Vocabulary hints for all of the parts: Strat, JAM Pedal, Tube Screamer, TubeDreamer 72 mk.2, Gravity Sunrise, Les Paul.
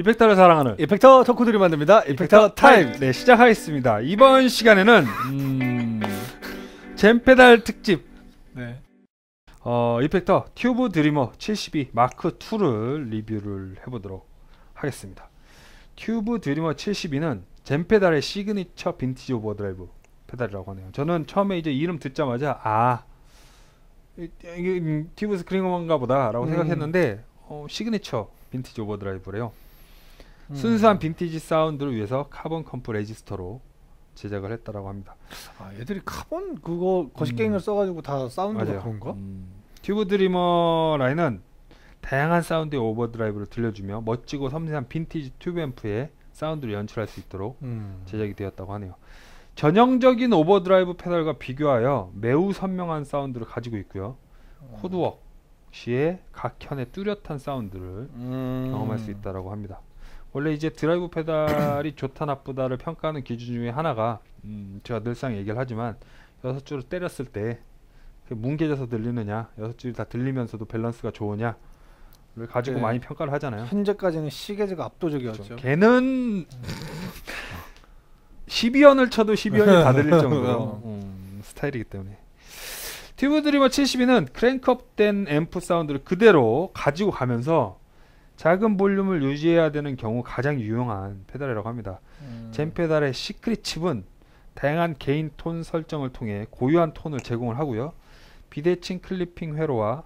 이펙터를 사랑하는 이펙터 덕후들이 만듭니다. 이펙터 타임! 네, 시작하겠습니다. 이번 시간에는 잼페달 특집 네. 이펙터 튜브 드리머 72 마크 2를 리뷰를 해보도록 하겠습니다. 튜브 드리머 72는 잼페달의 시그니처 빈티지 오버드라이브 페달이라고 하네요. 저는 처음에 이제 이름 듣자마자 아 이게 튜브 스크리머인가 보다 라고 생각했는데 시그니처 빈티지 오버드라이브래요. 순수한 빈티지 사운드를 위해서 카본 컴프 레지스터로 제작을 했다라고 합니다. 아, 얘들이 카본 그거 거시갱을 써가지고 다 사운드가 맞아요. 그런가? 튜브 드리머 라인은 다양한 사운드의 오버드라이브를 들려주며 멋지고 섬세한 빈티지 튜브 앰프의 사운드를 연출할 수 있도록 제작이 되었다고 하네요. 전형적인 오버드라이브 페달과 비교하여 매우 선명한 사운드를 가지고 있고요. 코드웍 시에 각 켠의 뚜렷한 사운드를 경험할 수 있다라고 합니다. 원래 이제 드라이브 페달이 좋다 나쁘다를 평가하는 기준 중에 하나가 제가 늘상 얘기를 하지만 6줄을 때렸을 때 뭉개져서 들리느냐 6줄이 다 들리면서도 밸런스가 좋으냐를 가지고 네. 많이 평가를 하잖아요. 현재까지는 시계즈가 압도적이었죠. 그렇죠. 걔는 12연을 쳐도 12연이 다 들릴 정도로 스타일이기 때문에 튜브 드리머 72는 크랭크업된 앰프 사운드를 그대로 가지고 가면서 작은 볼륨을 유지해야 되는 경우 가장 유용한 페달이라고 합니다. 잼 페달의 시크릿 칩은 다양한 개인 톤 설정을 통해 고유한 톤을 제공을 하고요. 비대칭 클리핑 회로와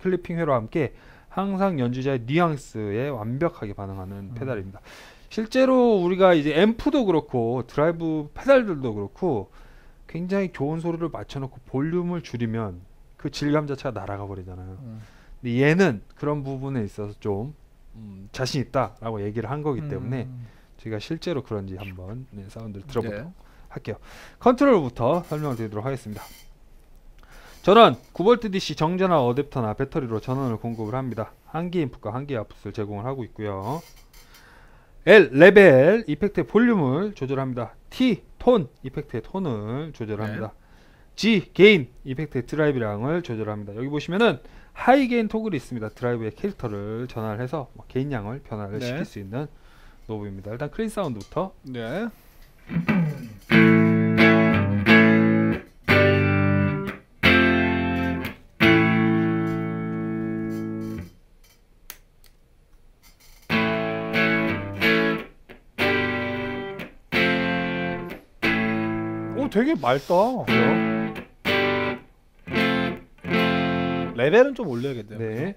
클리핑 회로와 함께 항상 연주자의 뉘앙스에 완벽하게 반응하는 페달입니다. 실제로 우리가 이제 앰프도 그렇고 드라이브 페달들도 그렇고 굉장히 좋은 소리를 맞춰놓고 볼륨을 줄이면 그 질감 자체가 날아가 버리잖아요. 근데 얘는 그런 부분에 있어서 좀 자신 있다 라고 얘기를 한 거기 때문에 제가 실제로 그런지 한번 네, 사운드를 들어보도록 네. 할게요. 컨트롤부터 설명을 드리도록 하겠습니다. 전원 9V DC 정전화 어댑터나 배터리로 전원을 공급을 합니다. 한 개 인풋과 한 개 아웃풋을 제공을 하고 있고요. L 레벨 이펙트의 볼륨을 조절합니다. T 톤 이펙트의 톤을 조절합니다. 네. G 게인 이펙트의 드라이브량을 조절합니다. 여기 보시면은 하이 게인 토글이 있습니다. 드라이브의 캐릭터를 전환을 해서 게인 양을 변화를 네. 시킬 수 있는 노브입니다. 일단 크레인 사운드부터 네. 오 되게 맑다. 그래요? 레벨은 좀 올려야겠네요. 네.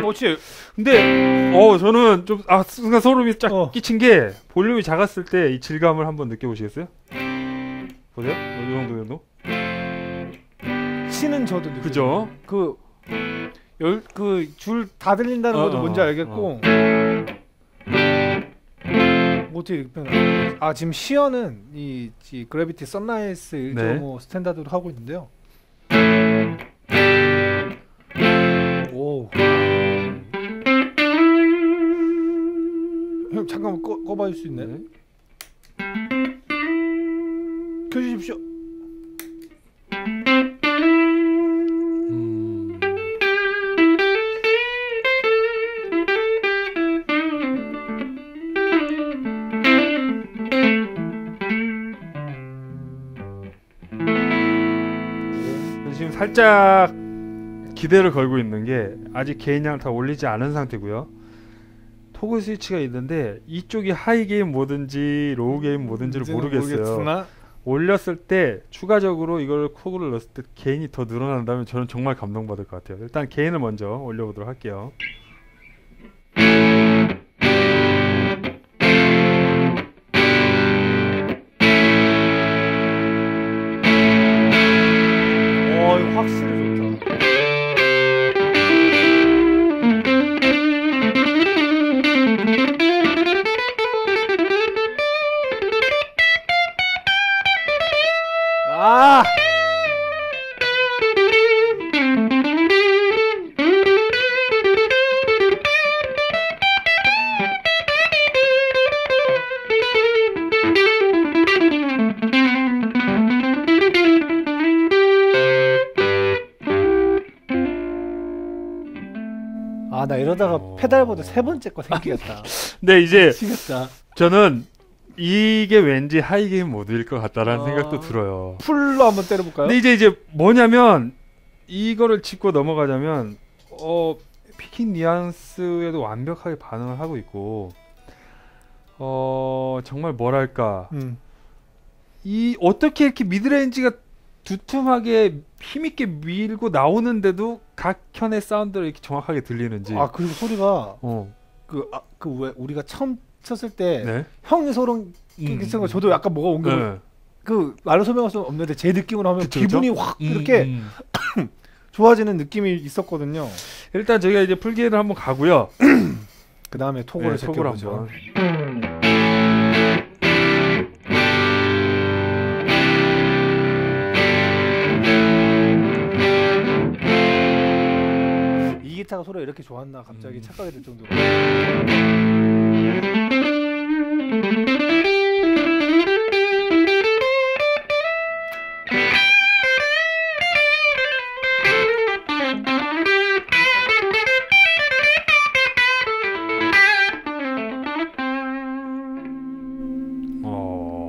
그렇지. 근데 저는 좀 순간 소름이 쫙 끼친 게 볼륨이 작았을 때 이 질감을 한번 느껴보시겠어요? 보세요. 이 정도 정도. 치는 저도 느껴요. 그죠? 그 줄 다 들린다는 것도 뭔지 알겠고. 어떻게 변하는 거지? 지금 시연은 이 그래비티 선라이즈 1.5 스탠다드로 하고 있는데요. 오. 형 잠깐만 꺼봐 줄 수 있나요? 네. 켜주십시오. 살짝 기대를 걸고 있는 게 아직 게인량을 다 올리지 않은 상태고요. 토글 스위치가 있는데 이쪽이 하이 게인 뭐든지 로우 게인 뭐든지를 모르겠어요. 모르겠으나? 올렸을 때 추가적으로 이걸 토글을 넣었을 때 게인이 더 늘어난다면 저는 정말 감동받을 것 같아요. 일단 게인을 먼저 올려보도록 할게요. 아, 나 이러다가 페달보드 세 번째 거 생기겠다. 근데 이제 미치겠다. 저는 이게 왠지 하이게임 모드일 것 같다라는 생각도 들어요. 풀로 한번 때려볼까요? 근데 이제 뭐냐면 이거를 짚고 넘어가자면 피킹 뉘앙스에도 완벽하게 반응을 하고 있고 정말 뭐랄까 이 어떻게 이렇게 미드레인지가 두툼하게 힘있게 밀고 나오는데도 각 켠의 사운드를 이렇게 정확하게 들리는지. 아, 그리고 소리가 왜 우리가 처음 쳤을 때 네? 형이 소름 끼치는 거 저도 약간 뭐가 온 게 그 말로 설명할 수 없는데 제 느낌으로 하면 그쵸, 기분이 그쵸? 확 이렇게 좋아지는 느낌이 있었거든요. 일단 저희가 이제 풀게인을 한번 가고요. 그 다음에 토고를 새겨보죠. 이 기타가 소리가 이렇게 좋았나 갑자기 착각이 될 정도로.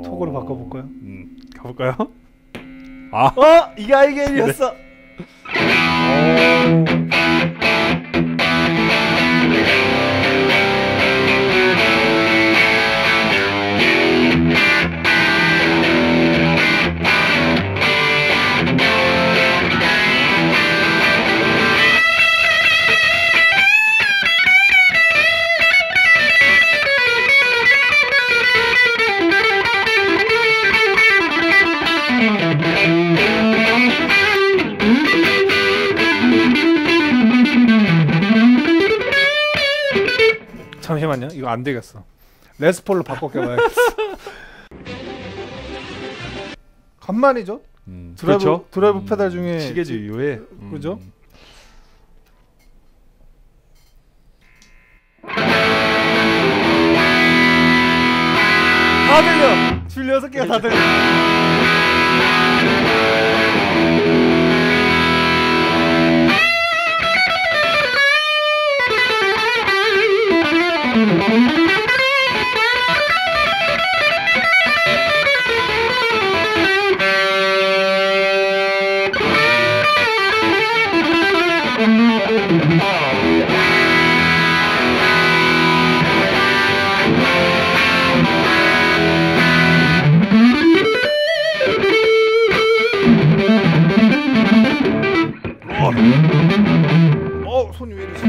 토고로 바꿔볼까요? 가볼까요? 아, 이게 하이게임이었어. 네. 잠시만요. 이거 안 되겠어. 레스폴로 바꿔 껴봐야겠어. 간만이죠? 드라이브 페달 중에 시계주 이후에 그죠? 다 들려! 줄 6개가 다 들려! 손이 왜 이러지?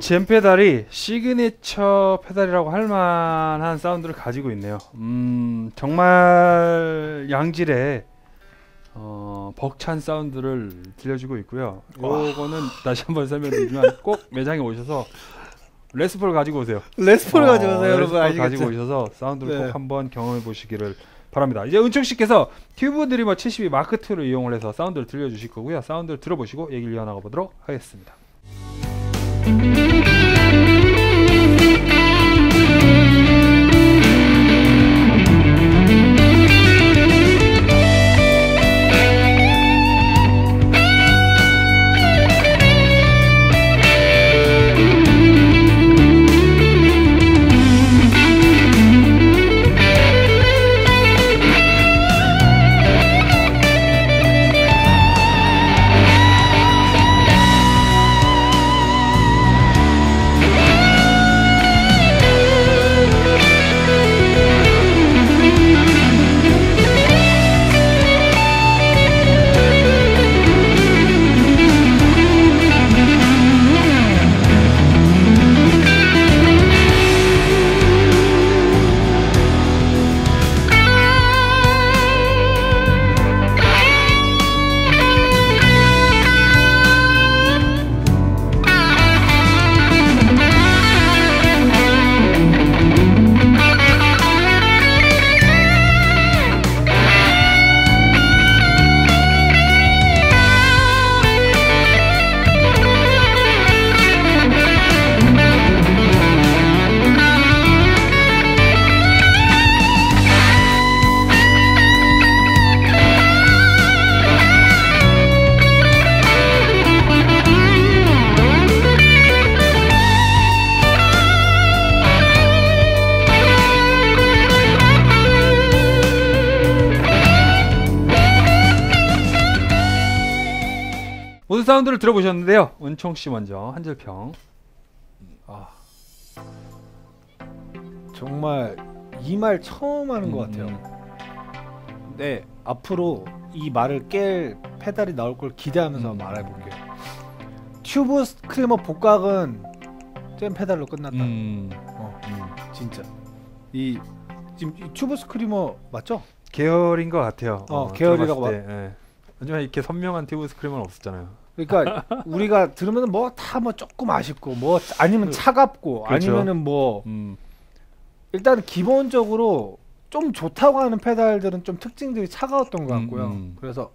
잼 페달이 시그니처 페달이라고 할 만한 사운드를 가지고 있네요. 정말 양질의 벅찬 사운드를 들려주고 있고요. 요거는 다시 한번 설명드리지만 꼭 매장에 오셔서 레스폴 가지고 오세요. 레스폴 가지고 오세요. 여러분 레스폴 아시겠죠? 가지고 오셔서 사운드를 꼭 한번 경험해 보시기를 바랍니다. 이제 은총씨께서 튜브 드리머 72 마크 2를 이용을 해서 사운드를 들려주실 거고요. 사운드를 들어보시고 얘기를 이어나가 보도록 하겠습니다. 모든 사운드를 들어보셨는데요. 은총씨 먼저 한줄평. 정말 이 말 처음 하는 것 같아요. 근데 앞으로 이 말을 깰 페달이 나올 걸 기대하면서 말해볼게요. 튜브 스크리머 복각은 잼 페달로 끝났다. 진짜 이 지금 이 튜브 스크리머 맞죠? 계열인 것 같아요. 계열이라고 봐. 예. 하지만 이렇게 선명한 튜브 스크리머는 없었잖아요. 그러니까 우리가 들으면 뭐 다 뭐 조금 아쉽고 뭐 아니면 차갑고 그렇죠. 아니면은 뭐 일단 기본적으로 좀 좋다고 하는 페달들은 좀 특징들이 차가웠던 것 같고요. 그래서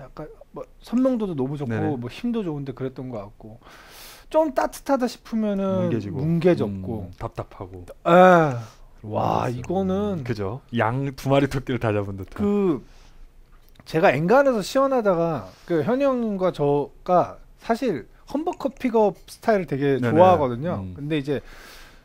약간 뭐 선명도도 너무 좋고 네네. 뭐 힘도 좋은데 그랬던 것 같고 좀 따뜻하다 싶으면은 뭉개졌고 답답하고. 와 이거는 그죠. 양 두 마리 토끼를 다 잡은 듯한. 그 제가 엔간에서 시연하다가 그 현영과 저가 사실 험버커 픽업 스타일을 되게 네네. 좋아하거든요. 근데 이제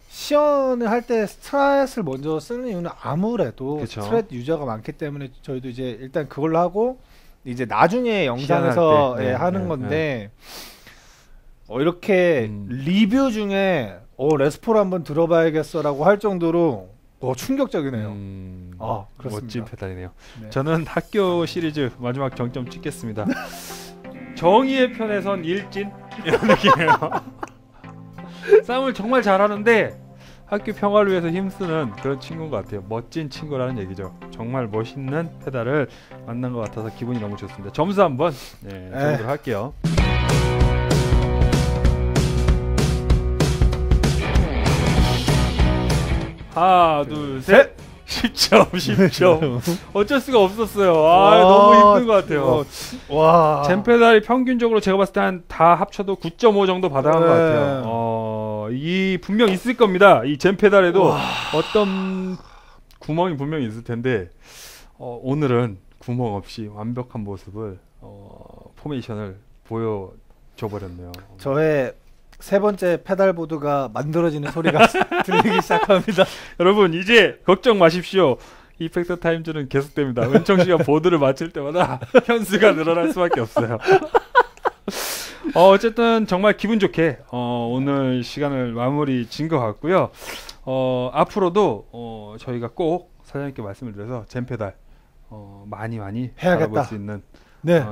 시연을 할 때 스트랫을 먼저 쓰는 이유는 아무래도 그쵸. 스트랫 유저가 많기 때문에 저희도 이제 일단 그걸로 하고 이제 나중에 영상에서 네, 하는 네, 건데 네. 이렇게 리뷰 중에 레스폴 한번 들어봐야겠어 라고 할 정도로 충격적이네요. 그렇습니다. 멋진 페달이네요. 네. 저는 학교 시리즈 마지막 정점 찍겠습니다. 정의의 편에선 일진 이런 느낌이에요. 싸움을 정말 잘하는데 학교 평화를 위해서 힘쓰는 그런 친구인 것 같아요. 멋진 친구라는 얘기죠. 정말 멋있는 페달을 만난 것 같아서 기분이 너무 좋습니다. 점수 한번 정도로 할게요. 하나 둘 셋 10점 10점 어쩔 수가 없었어요. 너무 힘든 것 같아요. 와. 잼 페달이 평균적으로 제가 봤을 때 한 다 합쳐도 9.5 정도 받아간 것 같아요. 이 분명 있을 겁니다. 이 잼 페달에도 어떤 구멍이 분명히 있을 텐데 오늘은 구멍 없이 완벽한 모습을 포메이션을 보여줘 버렸네요. 저의 세 번째 페달 보드가 만들어지는 소리가 들리기 시작합니다. 여러분 이제 걱정 마십시오. 이펙터 타임즈는 계속됩니다. 은총 씨가 보드를 맞출 때마다 현수가 늘어날 수밖에 없어요. 어쨌든 정말 기분 좋게 오늘 시간을 마무리 진 것 같고요. 앞으로도 저희가 꼭 사장님께 말씀을 드려서 잼 페달 많이 알아볼 수 있는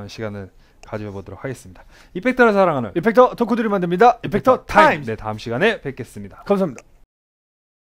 시간을 가져보도록 하겠습니다. 이펙터를 사랑하는 이펙터 덕후들이 만듭니다. 이펙터 타임. 네, 다음 시간에 뵙겠습니다. 감사합니다.